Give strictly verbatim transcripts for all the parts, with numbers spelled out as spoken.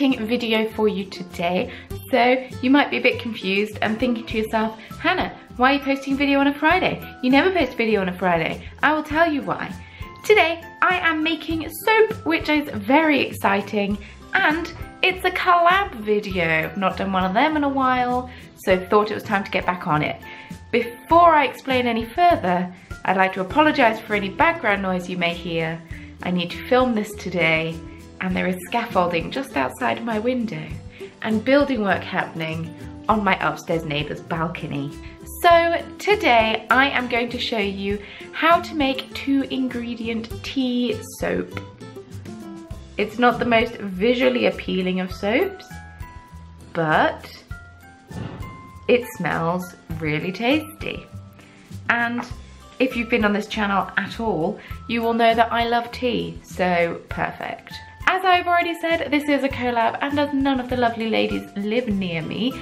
crafting video for you today. So you might be a bit confused and thinking to yourself, Hannah, why are you posting video on a Friday? You never post video on a Friday. I will tell you why. Today I am making soap, which is very exciting, and it's a collab video. I've not done one of them in a while, so thought it was time to get back on it. Before I explain any further, I'd like to apologise for any background noise you may hear. I need to film this today, and there is scaffolding just outside my window and building work happening on my upstairs neighbour's balcony. So today I am going to show you how to make two ingredient tea soap. It's not the most visually appealing of soaps, but it smells really tasty. And if you've been on this channel at all, you will know that I love tea, so perfect. As I've already said, this is a collab, and as none of the lovely ladies live near me,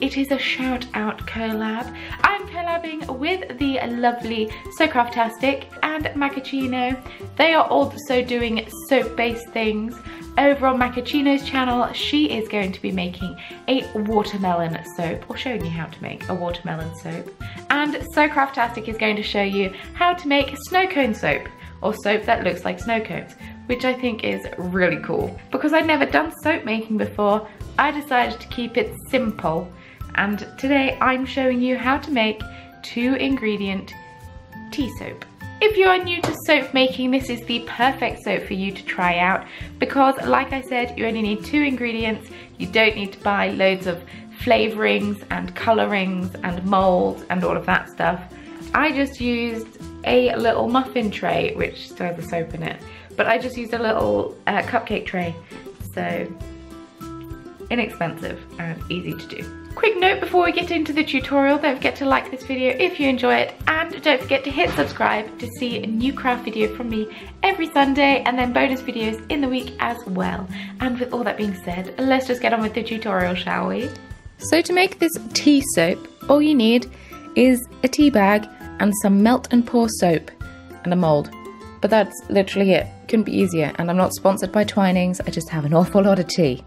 it is a shout out collab. I'm collabing with the lovely SoCraftastic and Makoccino. They are also doing soap based things. Over on Makoccino's channel, she is going to be making a watermelon soap, or showing you how to make a watermelon soap. And SoCraftastic is going to show you how to make snow cone soap, or soap that looks like snow cones, which I think is really cool. Because I'd never done soap making before, I decided to keep it simple. And today I'm showing you how to make two ingredient tea soap. If you are new to soap making, this is the perfect soap for you to try out because, like I said, you only need two ingredients. You don't need to buy loads of flavourings and colourings and moulds and all of that stuff. I just used a little muffin tray, which still has the soap in it, but I just used a little uh, cupcake tray, so inexpensive and easy to do. Quick note before we get into the tutorial, don't forget to like this video if you enjoy it, and don't forget to hit subscribe to see a new craft video from me every Sunday, and then bonus videos in the week as well. And with all that being said, let's just get on with the tutorial, shall we? So to make this tea soap, all you need is a tea bag and some melt and pour soap and a mould. But that's literally it, couldn't be easier, and I'm not sponsored by Twinings, I just have an awful lot of tea.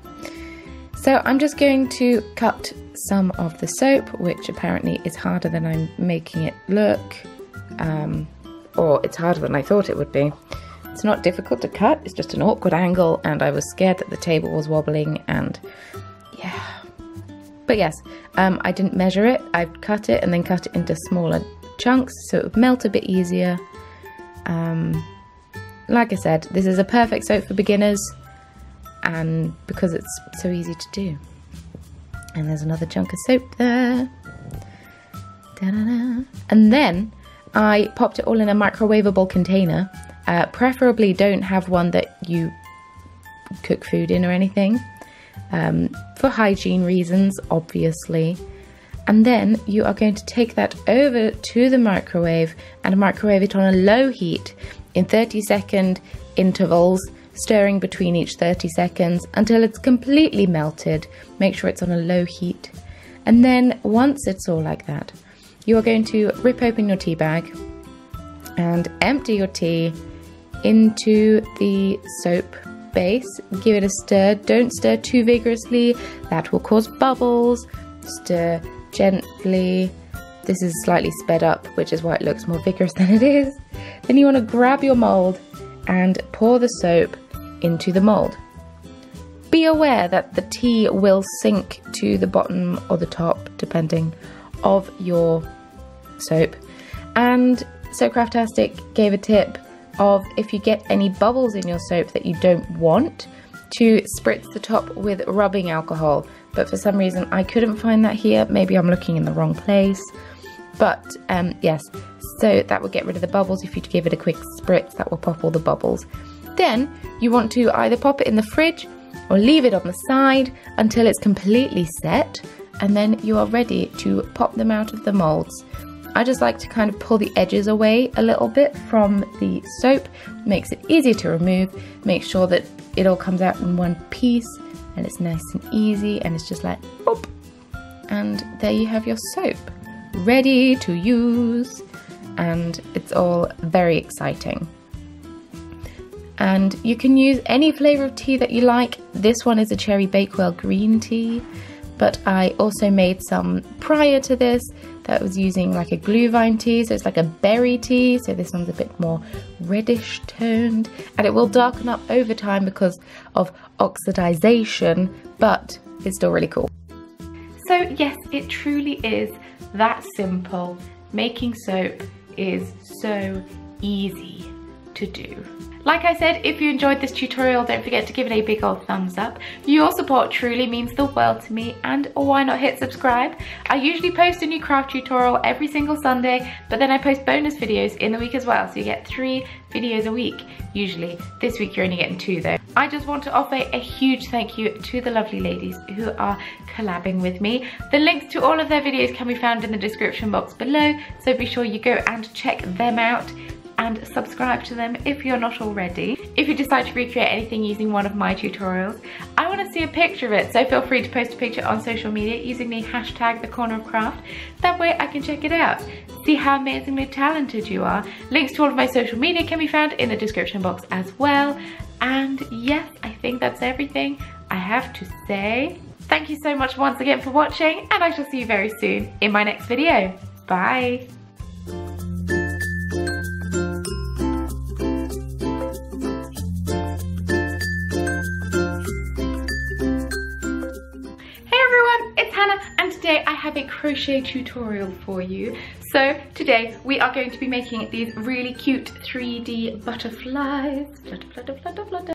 So I'm just going to cut some of the soap, which apparently is harder than I'm making it look, um, or it's harder than I thought it would be. It's not difficult to cut, it's just an awkward angle, and I was scared that the table was wobbling, and yeah. But yes, um, I didn't measure it, I cut it and then cut it into smaller chunks so it would melt a bit easier. Um, like I said, this is a perfect soap for beginners, and because it's so easy to do. And there's another chunk of soap there. Da-da-da. And then I popped it all in a microwavable container. Uh, preferably don't have one that you cook food in or anything, um, for hygiene reasons, obviously. And then you are going to take that over to the microwave and microwave it on a low heat in thirty second intervals, stirring between each thirty seconds until it's completely melted. Make sure it's on a low heat. And then once it's all like that, you are going to rip open your tea bag and empty your tea into the soap base. Give it a stir. Don't stir too vigorously, that will cause bubbles. Stir gently. This is slightly sped up, which is why it looks more vigorous than it is. Then you want to grab your mould and pour the soap into the mould. Be aware that the tea will sink to the bottom or the top, depending, of your soap. And SoCraftastic gave a tip of, if you get any bubbles in your soap that you don't want, to spritz the top with rubbing alcohol. But for some reason I couldn't find that here. Maybe I'm looking in the wrong place. But um, yes, so that will get rid of the bubbles. If you give it a quick spritz, that will pop all the bubbles. Then you want to either pop it in the fridge or leave it on the side until it's completely set, and then you are ready to pop them out of the moulds. I just like to kind of pull the edges away a little bit from the soap. Makes it easier to remove. Make sure that it all comes out in one piece and it's nice and easy, and it's just like boop, and there you have your soap ready to use, and it's all very exciting. and you can use any flavour of tea that you like. This one is a Cherry Bakewell green tea, but I also made some prior to this that was using like a glühwein tea, so it's like a berry tea, so this one's a bit more reddish toned, and it will darken up over time because of oxidization, but it's still really cool. So yes, it truly is that simple. Making soap is so easy to do. Like I said, if you enjoyed this tutorial, don't forget to give it a big old thumbs up. Your support truly means the world to me, and why not hit subscribe? I usually post a new craft tutorial every single Sunday, but then I post bonus videos in the week as well, so you get three videos a week, usually. This week you're only getting two though. I just want to offer a huge thank you to the lovely ladies who are collabing with me. The links to all of their videos can be found in the description box below, so be sure you go and check them out and subscribe to them if you're not already. If you decide to recreate anything using one of my tutorials, I want to see a picture of it, so feel free to post a picture on social media using the hashtag The Corner of Craft. That way I can check it out, see how amazingly talented you are. Links to all of my social media can be found in the description box as well. And yes, I think that's everything I have to say. Thank you so much once again for watching, and I shall see you very soon in my next video. Bye! Today I have a crochet tutorial for you. So today we are going to be making these really cute three D butterflies. Flutter, flutter, flutter, flutter.